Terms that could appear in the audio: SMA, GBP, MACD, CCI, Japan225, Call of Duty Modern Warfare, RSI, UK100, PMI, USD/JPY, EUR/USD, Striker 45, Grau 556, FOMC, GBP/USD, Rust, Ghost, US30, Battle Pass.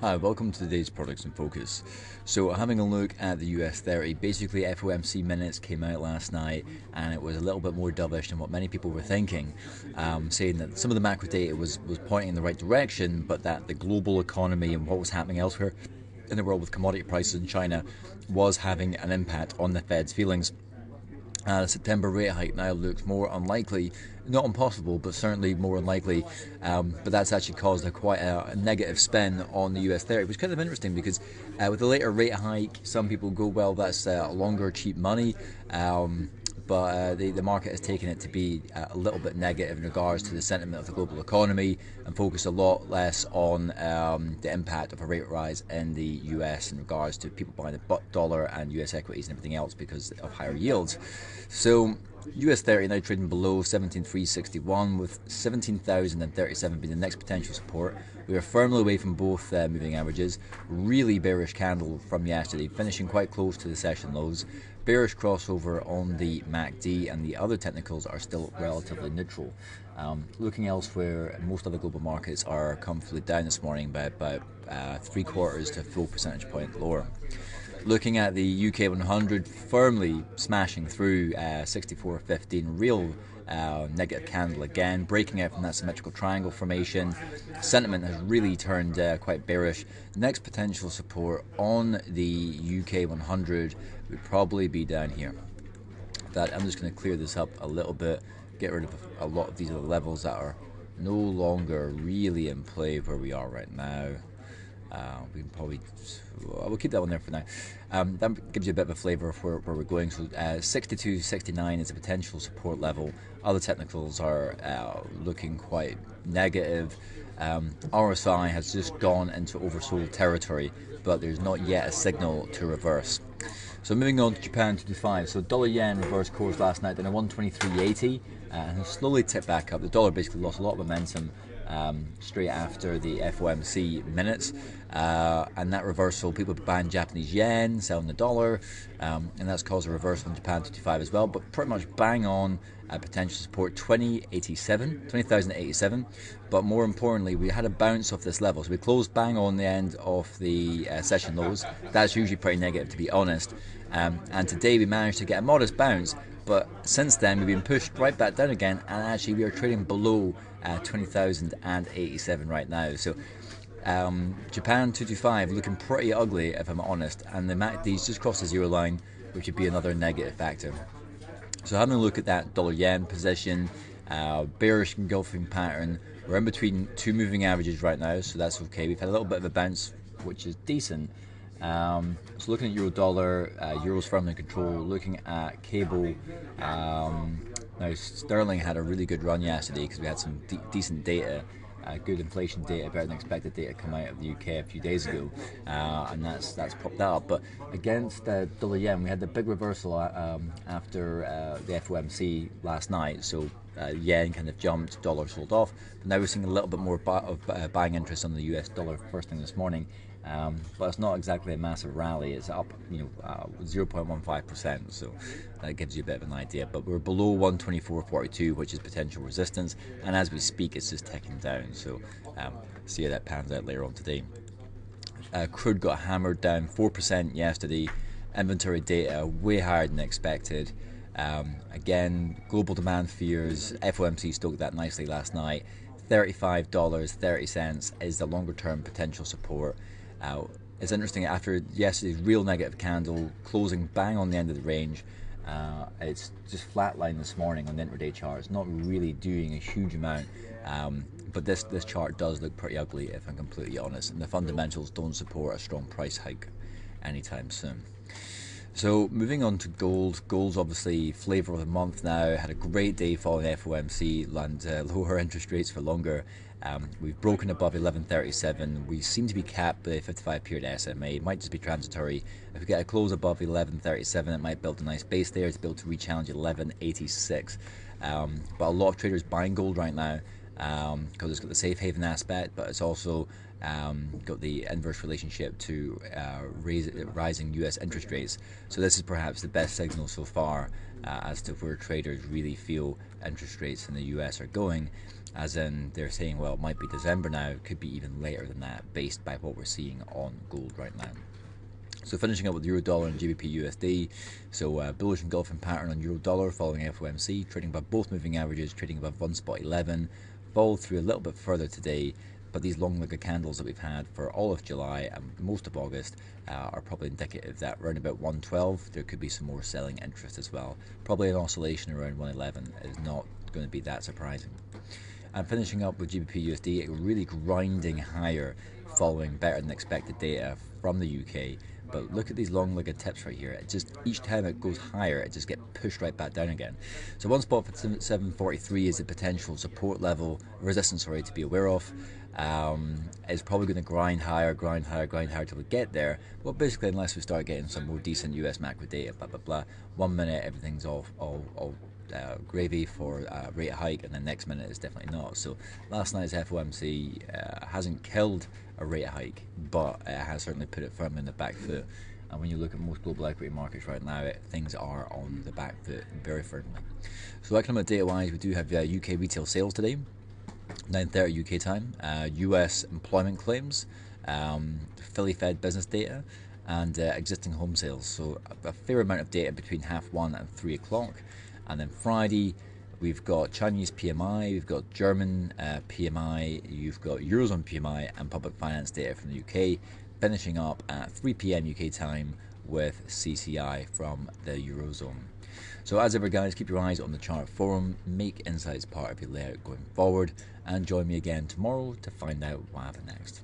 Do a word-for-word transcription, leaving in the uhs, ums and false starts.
Hi, welcome to today's Products in Focus. So having a look at the U S thirty, basically F O M C minutes came out last night and it was a little bit more dovish than what many people were thinking, um, saying that some of the macro data was, was pointing in the right direction, but that the global economy and what was happening elsewhere in the world with commodity prices in China was having an impact on the Fed's feelings. Uh, the September rate hike now looks more unlikely, not impossible, but certainly more unlikely. Um, but that's actually caused a quite a, a negative spin on the U S thirty, which is kind of interesting because uh, with the later rate hike, some people go, well, that's uh, longer cheap money. Um, but uh, the, the market has taken it to be a little bit negative in regards to the sentiment of the global economy and focus a lot less on um, the impact of a rate rise in the U S in regards to people buying the dollar and U S equities and everything else because of higher yields. So U S thirty now trading below seventeen three sixty-one with seventeen thousand thirty-seven being the next potential support. We are firmly away from both uh, moving averages. Really bearish candle from yesterday, finishing quite close to the session lows. Bearish crossover on the M A C D, and the other technicals are still relatively neutral. Um, looking elsewhere, most other global markets are comfortably down this morning by about uh, three quarters to a full percentage point lower. Looking at the U K one hundred, firmly smashing through uh, sixty-four fifteen, real uh, negative candle again, breaking out from that symmetrical triangle formation. Sentiment has really turned uh, quite bearish. Next potential support on the U K one hundred would probably be down here. That I'm just going to clear this up a little bit, get rid of a lot of these other levels that are no longer really in play where we are right now. Uh, we can probably, we'll keep that one there for now. Um, that gives you a bit of a flavour of where, where we're going. So uh, sixty-two sixty-nine is a potential support level. Other technicals are uh, looking quite negative. Um, R S I has just gone into oversold territory, but there's not yet a signal to reverse. So moving on to Japan two twenty-five. So dollar yen reversed course last night, then a one twenty-three eighty, uh, and slowly tipped back up. The dollar basically lost a lot of momentum Um, straight after the F O M C minutes, uh, and that reversal, people buying Japanese yen, selling the dollar, um, and that's caused a reversal in Japan two twenty-five as well, but pretty much bang on at potential support twenty thousand eighty-seven, but more importantly we had a bounce off this level, so we closed bang on the end of the uh, session lows. That's usually pretty negative, to be honest, um, and today we managed to get a modest bounce. But since then, we've been pushed right back down again, and actually we are trading below uh, twenty thousand eighty-seven right now. So um, Japan two twenty-five looking pretty ugly, if I'm honest, and the M A C D's just crossed the zero line, which would be another negative factor. So having a look at that dollar-yen position, uh, bearish engulfing pattern, we're in between two moving averages right now, so that's okay. We've had a little bit of a bounce, which is decent. Um, so looking at euro dollar, uh, euros firmly in control, looking at cable, um, now sterling had a really good run yesterday because we had some de decent data, uh, good inflation data, better than expected data come out of the U K a few days ago, uh, and that's that's popped that up. But against uh, dollar yen, we had the big reversal um, after uh, the F O M C last night, so uh, yen kind of jumped, dollar sold off, but now we're seeing a little bit more bu of uh, buying interest on the U S dollar first thing this morning. Um, but it's not exactly a massive rally. It's up, you know, uh, zero point one five percent, so that gives you a bit of an idea. But we're below one twenty-four forty-two, which is potential resistance, and as we speak, it's just ticking down. So um, see how that pans out later on today. Uh, crude got hammered down four percent yesterday. Inventory data way higher than expected. Um, again, global demand fears. F O M C stoked that nicely last night. thirty-five dollars and thirty cents is the longer-term potential support. Uh, it's interesting, after yesterday's real negative candle closing bang on the end of the range, uh, it's just flatlined this morning on the intraday chart. It's not really doing a huge amount, um, but this, this chart does look pretty ugly, if I'm completely honest, and the fundamentals don't support a strong price hike anytime soon. So moving on to gold. Gold's obviously flavour of the month now. Had a great day following F O M C and uh, lower interest rates for longer. Um, we've broken above eleven thirty-seven. We seem to be capped by a fifty-five period S M A. It might just be transitory. If we get a close above eleven thirty-seven, it might build a nice base there to be able to re-challenge eleven eighty-six. Um, but a lot of traders buying gold right now because um, it's got the safe haven aspect, but it's also um, got the inverse relationship to uh, raise, rising U S interest rates. So this is perhaps the best signal so far uh, as to where traders really feel interest rates in the U S are going, as in they're saying, well, it might be December now, it could be even later than that, based by what we're seeing on gold right now. So finishing up with euro dollar and G B P U S D, so uh, bullish engulfing pattern on euro dollar following F O M C, trading above both moving averages, trading above one spot eleven, followed through a little bit further today, but these long longer candles that we've had for all of July and most of August uh, are probably indicative that around about one twelve there could be some more selling interest as well. Probably an oscillation around one eleven is not going to be that surprising. And finishing up with G B P U S D, it really grinding higher following better than expected data from the U K. But look at these long legged tips right here. It just, each time it goes higher, it just gets pushed right back down again. So one spot for seven forty-three is a potential support level, resistance, sorry, to be aware of. Um, it's probably going to grind higher, grind higher, grind higher till we get there. Well, basically, unless we start getting some more decent U S macro data, blah, blah, blah. One minute, everything's all, all, all uh, gravy for a rate hike, and the next minute is definitely not. So last night's F O M C uh, hasn't killed a rate hike, but it has certainly put it firmly in the back foot. And when you look at most global equity markets right now, it, things are on the back foot very firmly. So economic data-wise, we do have uh, U K retail sales today, nine thirty U K time, uh, U S employment claims, um, Philly Fed business data, and uh, existing home sales. So a, a fair amount of data between half one and three o'clock. And then Friday, we've got Chinese P M I, we've got German uh, P M I, you've got Eurozone P M I, and public finance data from the U K, finishing up at three p m U K time with C C I from the Eurozone. So as ever, guys, keep your eyes on the chart forum, make insights part of your layout going forward, and join me again tomorrow to find out what happened next.